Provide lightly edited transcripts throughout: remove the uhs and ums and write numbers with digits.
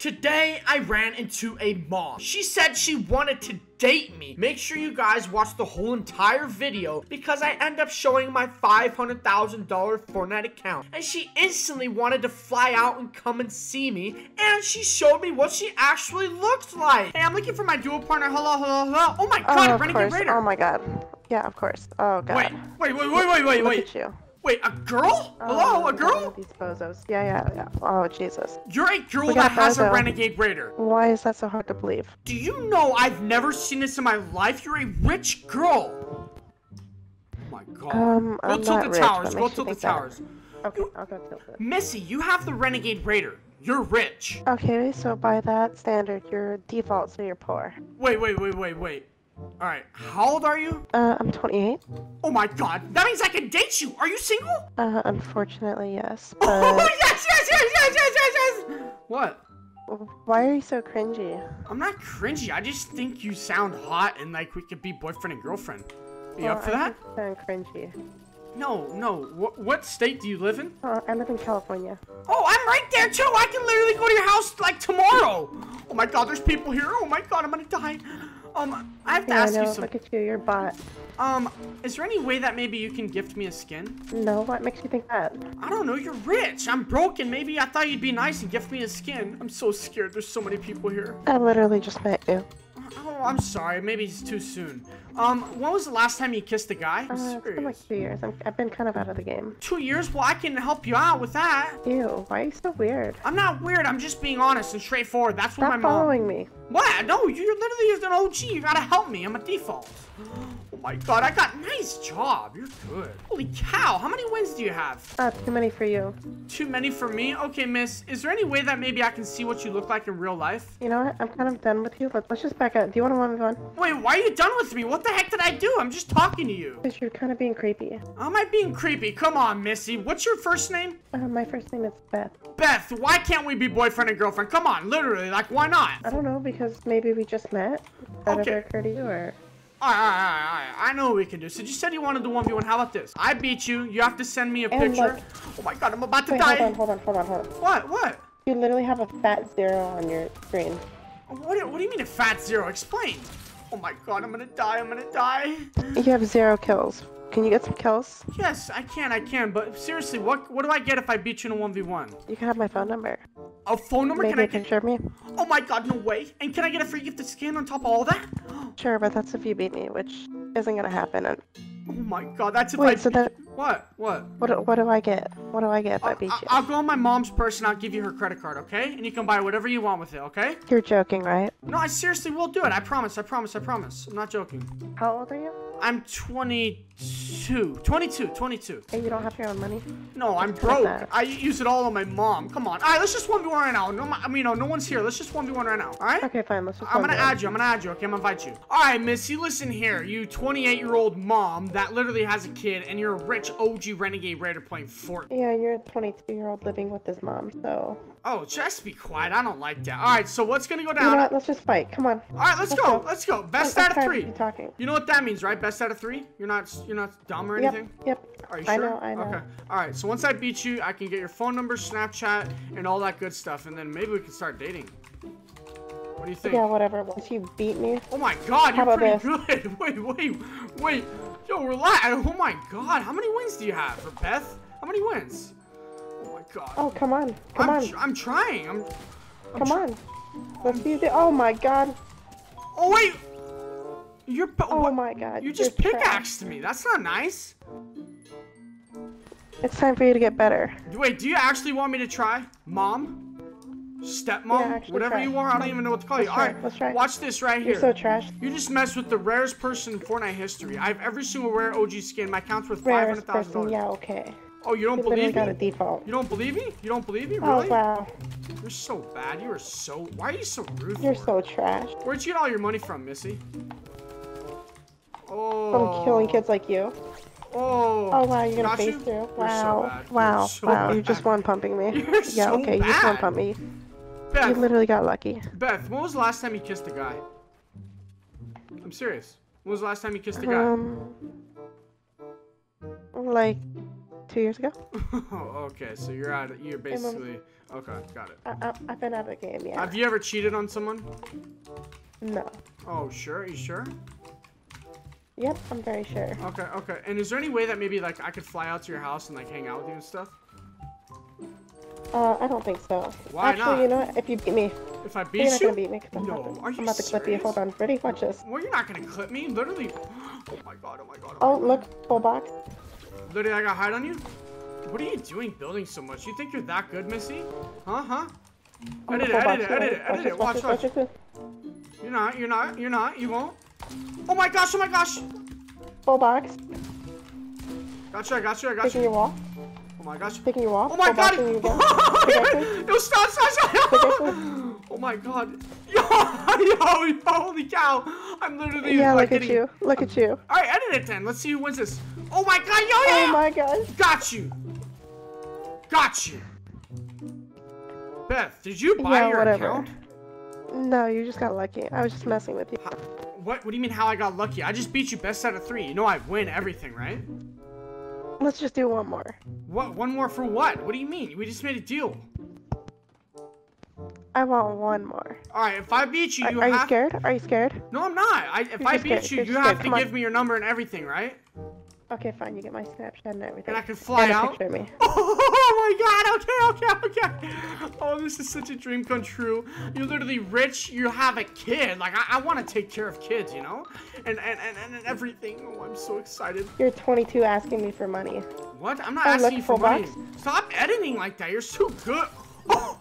Today, I ran into a mom. She said she wanted to date me. Make sure you guys watch the whole entire video because I end up showing my $500,000 Fortnite account. And she instantly wanted to fly out and come and see me. And she showed me what she actually looked like. Hey, I'm looking for my dual partner. Hello, hello, hello. Oh my god, Renegade Raider. Oh my god. Yeah, of course. Oh god. Wait. Look at you. Wait, a girl? Oh, hello, a girl? These bozos. Yeah. Oh, Jesus. You're a girl that has a Renegade Raider. Why is that so hard to believe? Do you know I've never seen this in my life? You're a rich girl. Oh my god. Go tilt the towers. Go tilt the towers. Okay, I'll go tilt it. Missy, you have the Renegade Raider. You're rich. Okay, so by that standard, your default, so you're poor. Wait. Alright, how old are you? I'm 28. Oh my god, that means I can date you! Are you single? Unfortunately, yes, but... Oh, yes! What? Why are you so cringy? I'm not cringy, I just think you sound hot and, like, we could be boyfriend and girlfriend. Are you up for that? I sound cringy. No. What state do you live in? I live in California. Oh, I'm right there, too! I can literally go to your house, like, tomorrow! Oh my god, there's people here! Oh my god, I'm gonna die! I have to ask you something. Look at you, you're bot. Is there any way that maybe you can gift me a skin? No, what makes you think that? I don't know, you're rich. I'm broke and maybe I thought you'd be nice and gift me a skin. I'm so scared, there's so many people here. I literally just met you. Oh, I'm sorry, maybe it's too soon. When was the last time you kissed a guy? It's been like 2 years. I've been kind of out of the game. 2 years? Well, I can help you out with that. Ew, why are you so weird? I'm not weird. I'm just being honest and straightforward. That's what my mom... Stop following me. What? No, you're literally an OG. You gotta help me. I'm a default. Oh my god, I got... Nice job. You're good. Holy cow. How many wins do you have? Too many for you. Too many for me? Okay, miss. Is there any way that maybe I can see what you look like in real life? You know what? I'm kind of done with you, but let's just back up. Do you want to move on? Wait, why are you done with me? What the heck did I do? I'm just talking to you. Because you're kind of being creepy. Am I being creepy? Come on, Missy. What's your first name? My first name is Beth. Beth, why can't we be boyfriend and girlfriend? Come on, literally. Like, why not? I don't know, because maybe we just met. Did that ever occur to you, or... Alright, I know what we can do. So you said you wanted the 1v1. How about this? I beat you. You have to send me a picture. Look. Oh my god, I'm about to die. Hold on. What? You literally have a fat zero on your screen. What do you mean a fat zero? Explain. Oh my god, I'm gonna die. You have 0 kills. Can you get some kills? Yes, I can. But seriously, what do I get if I beat you in a 1v1? You can have my phone number. A phone number? Maybe can I get me? Oh my god, no way. And can I get a free gift of skin on top of all that? Sure, but that's if you beat me, which isn't gonna happen. Oh my god, that's if... Wait, I so that... What do I get? What do I get if I beat you? I'll go on my mom's purse and I'll give you her credit card, okay? And you can buy whatever you want with it, okay? You're joking, right? No, I seriously will do it. I promise. I'm not joking. How old are you? I'm 22. And you don't have your own money? No, I'm broke. I use it all on my mom. Come on. All right, let's just 1v1 right now. No one's here. Let's just 1v1 right now. All right? Okay, fine. Let's just 1v1. I'm going to add you. Okay, I'm going to invite you. All right, Missy, listen here. You 28-year-old mom that literally has a kid, and you're a rich OG Renegade Raider playing Fortnite. Yeah, you're a 22-year-old living with his mom, so... Oh, just be quiet. I don't like that. All right, so what's going to go down? You know what? Let's just fight. Come on. All right, let's go. Best out of 3. You know what that means, right? Best out of 3? You're not dumb or anything? Yep. Are you sure? I know. Okay. All right, so once I beat you, I can get your phone number, Snapchat, and all that good stuff, and then maybe we can start dating. What do you think? Yeah, whatever. Once you beat me. Oh my god, you're pretty good. Wait. Yo, relax. Oh my god. How many wins do you have for Beth? How many wins? Oh my god. Oh, come on. I'm trying. Come on. Let's see. Oh my god. Oh wait. Oh my god. You just pickaxed me. That's not nice. It's time for you to get better. Wait, do you actually want me to try? Mom? Stepmom, yeah, whatever you are, I don't even know what to call you. Alright, watch this right here. You're so trash. You just messed with the rarest person in Fortnite history. I have every single rare OG skin. My count's worth $500,000. Yeah, okay. Oh, you don't believe me? You don't believe me? Really? Oh, wow. You're so bad. Why are you so rude? You're so trash. Where'd you get all your money from, Missy? Oh. From killing kids like you. Oh wow, you're gonna face through. Wow. Wow. You just one pumping me. Yeah, okay, you just one pump me. Beth, you literally got lucky. Beth, when was the last time you kissed a guy? I'm serious. When was the last time you kissed a guy? Like 2 years ago. Oh, okay, so you're out of, you're basically, okay, got it. I've been out of the game, yeah. Have you ever cheated on someone? No. Oh, sure? Are you sure? Yep, I'm very sure. Okay, okay. And is there any way that maybe, like, I could fly out to your house and, like, hang out with you and stuff? I don't think so. Why not? Actually, you know what? If you beat me. If I beat you? You're not gonna beat me. No, are you serious? I'm about to clip you. Hold on. Ready? Watch this. Well, you're not gonna clip me. Literally. Oh my god, oh my god. Oh, look. Full box. Literally, I got hide on you? What are you doing building so much? You think you're that good, Missy? Huh? Edit it. Watch. You're not. You won't. Oh my gosh. Full box. Gotcha. Taking your wall. Oh my gosh. Taking your wall. Oh my god. No, stop. Oh my god. Yo, holy cow. I'm literally like hitting. Yeah, look at you. All right, edit it then. Let's see who wins this. Oh my god, yo. Oh my gosh. Got you. Beth, did you buy your account? No, you just got lucky. I was just messing with you. What do you mean how I got lucky? I just beat you best out of three. You know I win everything, right? Let's just do one more. What? One more for what? What do you mean? We just made a deal. I want one more. All right, if I beat you, you have... Are you scared? No, I'm not. If I beat you, you have to give me your number and everything, right? Okay, fine. You get my Snapchat and everything. And I can fly out? Picture me. Oh my god. Okay. Oh, this is such a dream come true. You're literally rich. You have a kid. Like, I want to take care of kids, you know? And everything. Oh, I'm so excited. You're 22 asking me for money. What? I'm not asking you for money. Stop editing like that. You're so good. Oh.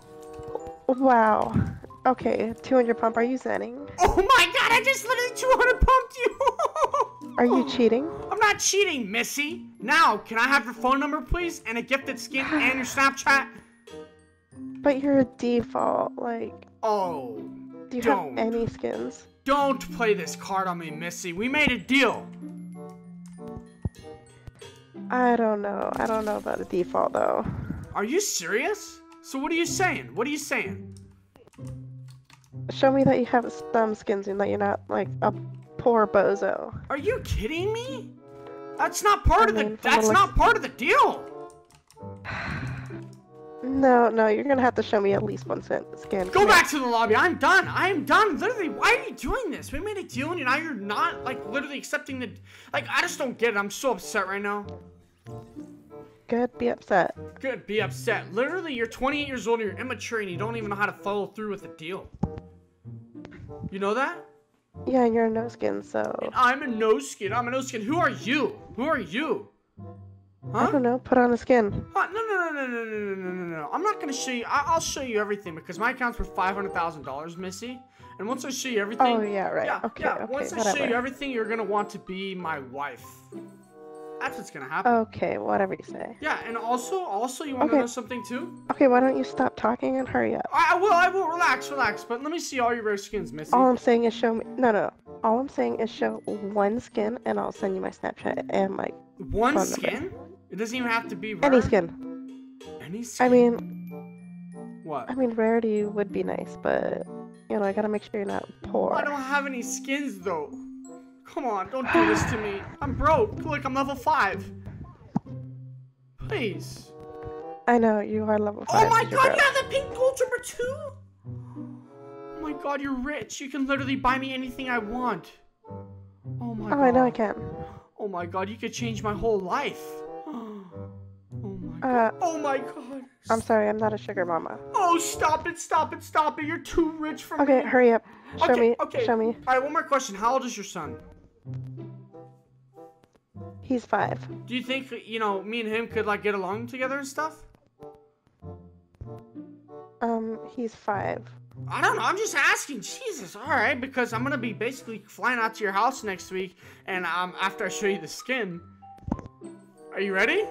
Wow. Okay, 200 pump. Are you zenning? Oh my god, I just literally 200 pumped you! Are you cheating? I'm not cheating, Missy! Now, can I have your phone number, please? And a gifted skin and your Snapchat? But you're a default, like... Oh, do you have any skins? Don't play this card on me, Missy. We made a deal! I don't know about a default, though. Are you serious? So what are you saying? Show me that you have some skins and that you're not, like, a poor bozo. Are you kidding me? That's not part of the deal! No, you're gonna have to show me at least one skin. Go back to the lobby! I am done! Literally, why are you doing this? We made a deal and now you're not, like, literally accepting the... Like, I just don't get it. I'm so upset right now. Good, be upset. Literally, you're 28 years old and you're immature and you don't even know how to follow through with a deal. You know that? Yeah, and you're a no-skin, so... And I'm a no-skin. Who are you? Huh? I don't know. Put on a skin. No. I'm not gonna show you. I'll show you everything because my account's worth $500,000, Missy. And once I show you everything... Oh, yeah, right. Okay, once I show you everything, you're gonna want to be my wife. That's what's gonna happen. Okay, whatever you say. Yeah, and also, you wanna know something too? Okay, why don't you stop talking and hurry up? I will, relax, but let me see all your rare skins, Missy. All I'm saying is show me, no. All I'm saying is show one skin and I'll send you my Snapchat and my One phone skin? Number. It doesn't even have to be rare. Any skin? I mean... What? I mean, rarity would be nice, but, you know, I gotta make sure you're not poor. I don't have any skins though. Come on, don't do this to me. I'm broke. Look, I'm level 5. Please. I know, you are level 5. Oh my god, you have the pink gold number 2? Oh my god, you're rich. You can literally buy me anything I want. Oh my god. Oh, I know I can. Oh my god, you could change my whole life. Oh my god. I'm sorry, I'm not a sugar mama. Oh, stop it. You're too rich for me. Okay, hurry up. Show me. All right, one more question. How old is your son? He's 5. Do you think, you know, me and him could, like, get along together and stuff? He's 5. I don't know. I'm just asking. Jesus. All right, because I'm going to be basically flying out to your house next week, and after I show you the skin. Are you ready?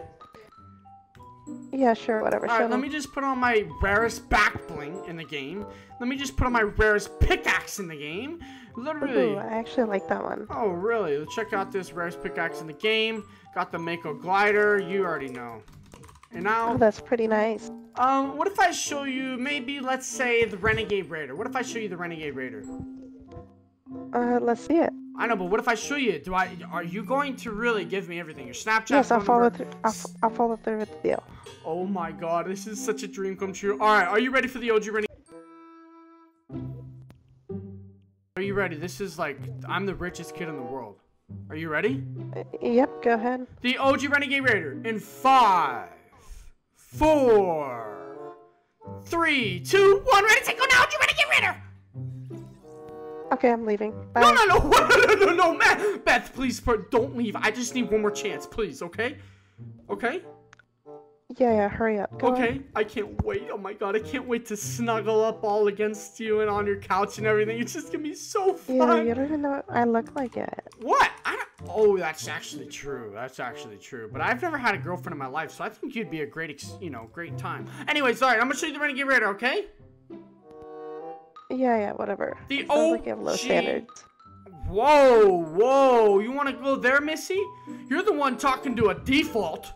Yeah, sure, whatever. Alright, let me just put on my rarest back bling in the game. Let me just put on my rarest pickaxe in the game. Literally. Ooh, I actually like that one. Oh, really? Check out this rarest pickaxe in the game. Got the Mako glider. You already know. And now... Oh, that's pretty nice. What if I show you maybe, let's say, the Renegade Raider? Let's see it. I know, but what if I show you? Are you going to really give me everything? Your Snapchat? Yes, I'll follow through. I'll follow through with the deal. Oh my God, this is such a dream come true. All right, are you ready for the OG Renegade? Are you ready? This is like, I'm the richest kid in the world. Are you ready? Yep, go ahead. The OG Renegade Raider in 5, 4, 3, 2, 1. Ready, take go now, OG Renegade Raider! Okay, I'm leaving. Bye. No, no, no, no, Matt, Beth, please, don't leave. I just need one more chance, please, okay? Okay? Yeah, yeah, hurry up. Go okay, on. I can't wait. Oh my God, I can't wait to snuggle up all against you and on your couch and everything. It's just gonna be so fun. Yeah, you don't even know I look like it. What? Oh, that's actually true. That's actually true. But I've never had a girlfriend in my life, so I think you'd be a great, great time. Anyways, all right, I'm gonna show you the Renegade Raider, okay? Yeah, yeah, whatever. The OG. Sounds like you have low standards. Whoa, whoa. You want to go there, Missy? You're the one talking to a default.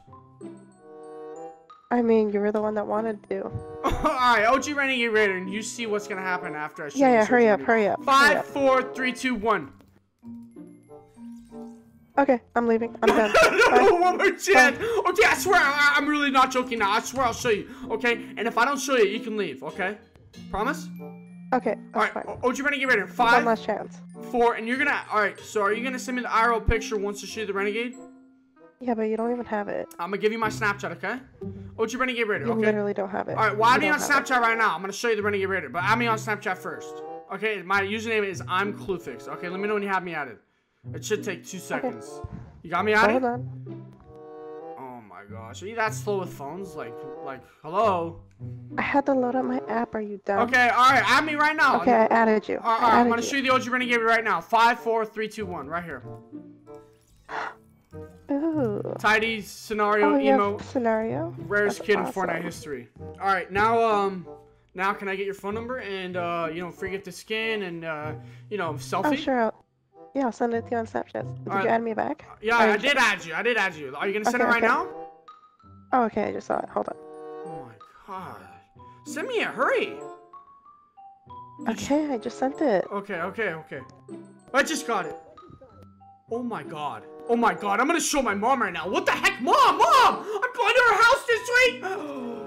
I mean, you were the one that wanted to. Alright, OG Renegade Raider, and you see what's going to happen after I shoot. Yeah, yeah, hurry up, hurry up. 5, 4, 3, 2, 1. Okay, I'm leaving. I'm done. No, one more chance. Bye. Okay, I swear, I'm really not joking now. I swear I'll show you, okay? And if I don't show you, you can leave, okay? Promise? Okay. Alright, OG Renegade Raider. 5. One last chance. 4, and you're gonna. Alright, so are you gonna send me the IRL picture once to shoot the Renegade? Yeah, but you don't even have it. I'm gonna give you my Snapchat, okay? OG Renegade Raider, okay? You literally don't have it. Alright, well, I'm on Snapchat right now. I'm gonna show you the Renegade Raider, but I'm on Snapchat first. Okay, my username is I'm Clewfix. Okay, let me know when you have me added. It should take 2 seconds. Okay. You got me added? Hold on. Gosh, are you that slow with phones? Like, hello? I had to load up my app. Are you done? Okay, alright, add me right now. Okay, I added you. Alright, I'm gonna show you the OG Renegade right now. 5, 4, 3, 2, 1, right here. Ooh. Tidy scenario, emo scenario. Rarest That's kid awesome. In Fortnite history. Alright, now now can I get your phone number and you know, forget the skin and you know, selfie? Oh, sure. Yeah, I'll send it to you on Snapchat. Did you add me back? Yeah, I did add you. I did add you. Are you gonna send it right now? Oh, okay, I just saw it. Hold on. Oh my God. Send me a hurry. Okay, I just sent it. Okay, okay, okay. I just got it. Oh my God. Oh my God, I'm gonna show my mom right now. What the heck? Mom, Mom! I'm going to her house this week!